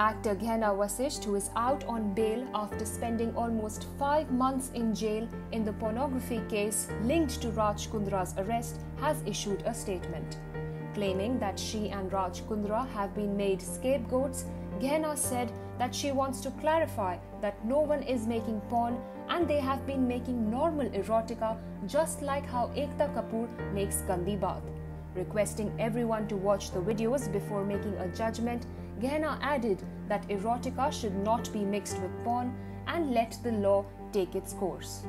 Actor Gehana Vasisth, who is out on bail after spending almost 5 months in jail in the pornography case linked to Raj Kundra's arrest, has issued a statement. Claiming that she and Raj Kundra have been made scapegoats, Gehana said that she wants to clarify that no one is making porn and they have been making normal erotica, just like how Ekta Kapoor makes Gandi Baat. Requesting everyone to watch the videos before making a judgment, Gehana added that erotica should not be mixed with porn and let the law take its course.